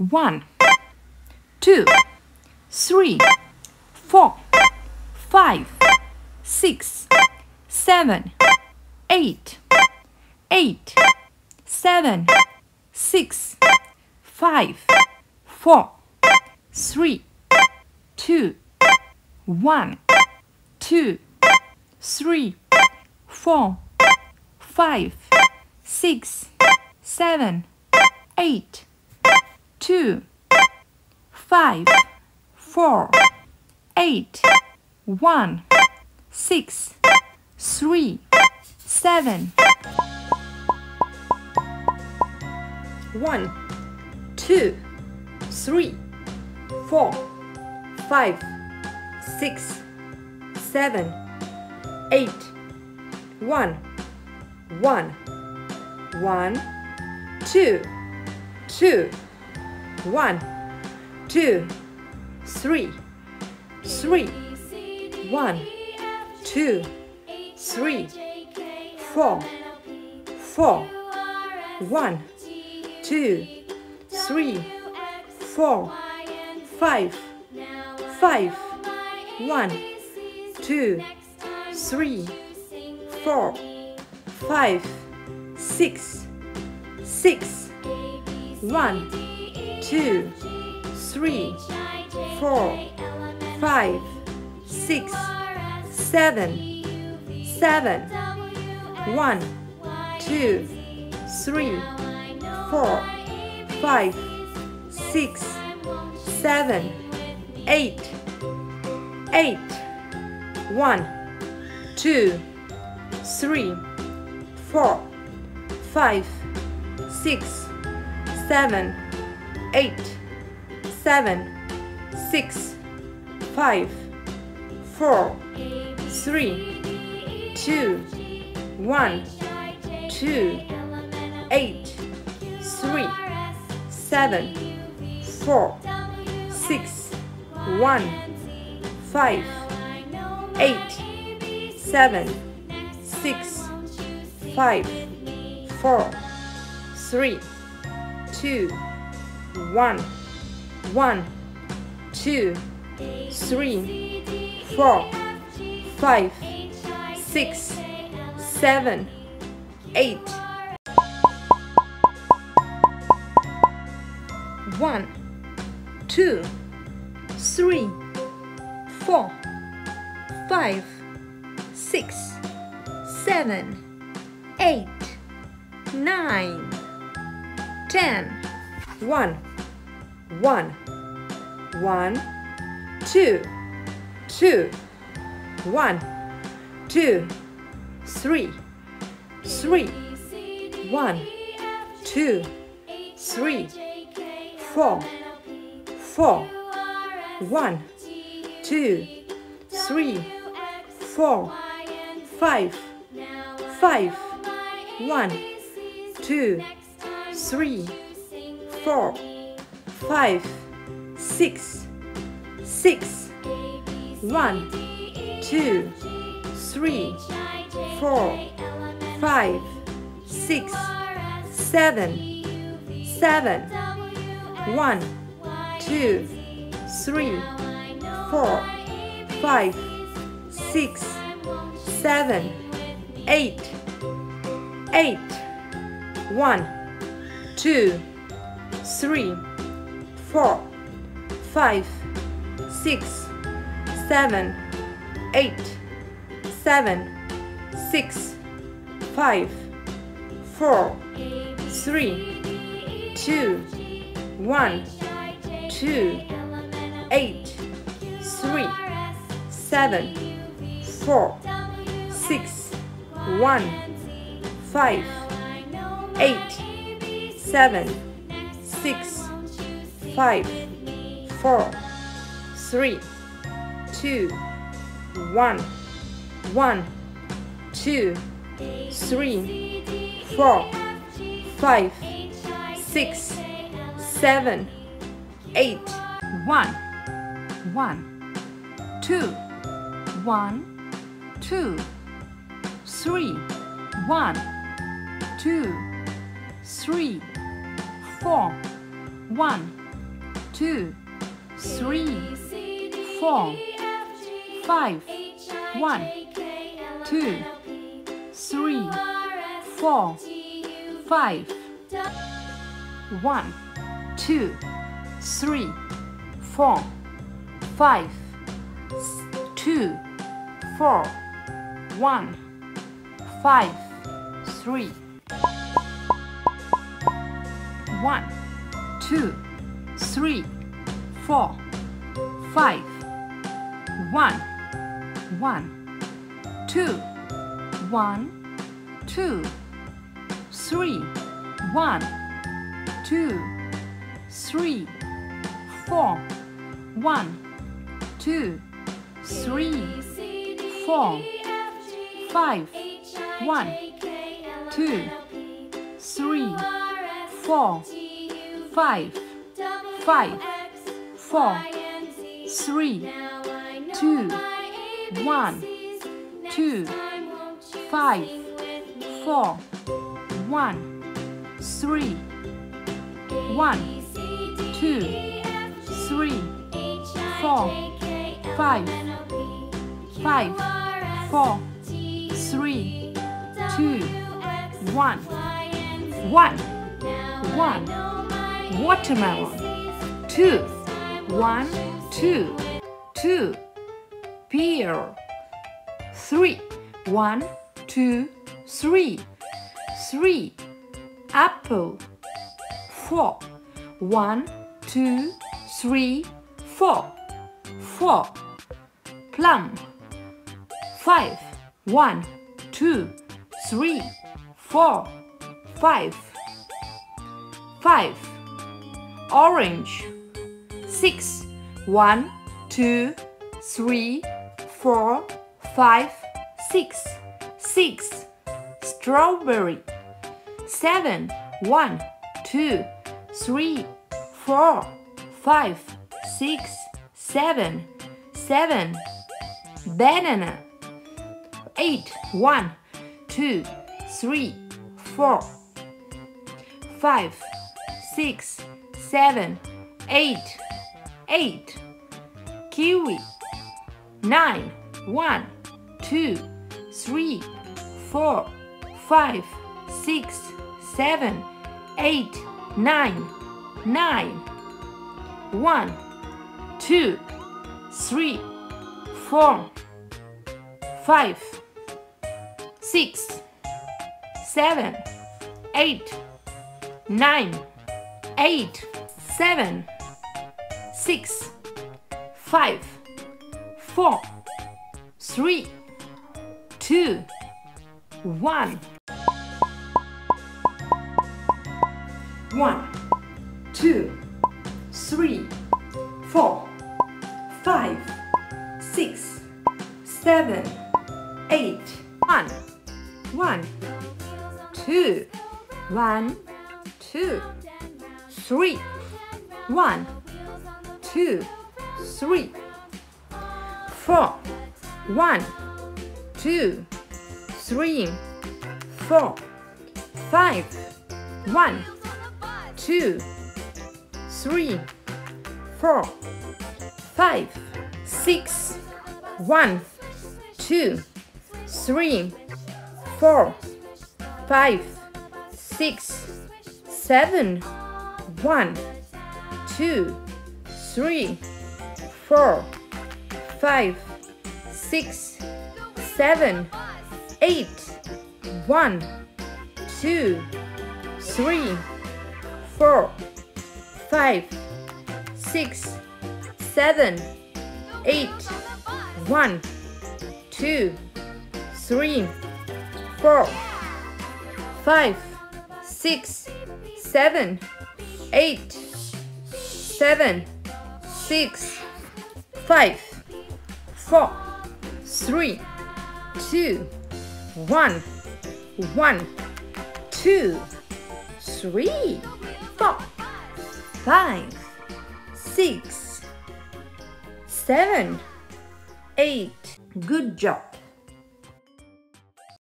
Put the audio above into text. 1, 2, 3, 4, 5, 6, 7, 8, 8, 7, 6, 5, 4, 3, 2, 1, 2, 3, 4, 5, 6, 7, 8, 2, 5, 4, 8, 1, 6, 3, 7. 1, 2, 3, 4, 5, 6, 7, 8, 1, 1, 1, 2, 2, 1, 2, 3, 3, 1, 2, 3, 4, 4, 1, 2, 3, 4, 5, 5, 1, 2, 3, 4, 5, 6, 6, 1, 2, 3, 4, 5, 6, 7, 7, 1, 2, 3, 4, 5, 6, 7, 8, 8, 1, 2, 3, 4, 5, 6, 7, 8, 7, 6, 5, 4, 3, 2, 1, 2, 8, 3, 7, 4, 6, 1, 5, 8, 7, 6, 5, 4, 3, 2, 1, 1, 2, 3, 4, 5, 6, 7, 8. 1, 2, 3, 4, 5, 6, 7, 8, 9, 10. 1, 1, 1, 2, 2, 1, 2, 3, 3, 1, 2, 3, 4, 4, 1, 2, 3, 4, 5, 5, 1, 2, 3, 4, 5, 6, 6, 1, 2, 3, 4, 5, 6, 7, 7, 1, 2, 3, 4, 5, 6, 7, 8, 8, 1, 2, 3, 4, 5, 6, 7, 8, 7, 6, 5, 4, 3, 2, 1, 2, 8, 3, 7, 4, 6, 1, 5, 8, 7, 6, 5, 4, 3, 2, 1, 1, 2, 3, 4, 5, 6, 7, 8. 1, 1, 2, 1, 2, 3, 1, 2, 3, 4, 1, Watermelon, 2, 1, 2, 2, pear, 3, 1, 2, 3, 3, apple, 4, 1, 2, 3, 4, 4, plum, 5, 1, 2, 3, 4, 5, 5, orange, 6, 1, 2, 3, 4, 5, 6, 6, strawberry, 7, 1, 2, 3, 4, 5, 6, 7, 7, banana, 8, 1, 2, 3, 4, 5, 6, 7, 8, 8, kiwi, 9, 1, 2, 3, 4, 5, 6, 7, 8, 9, 9, 1, 2, 3, 4, 5, 6, 7, 8, 1, 2, 3, 4, 5, 6, 7, 8, 1, 2, 3, 4, 5, 6, 7, 8, 1, 2, 3, 4, 5, 6, 7, 8. Good job.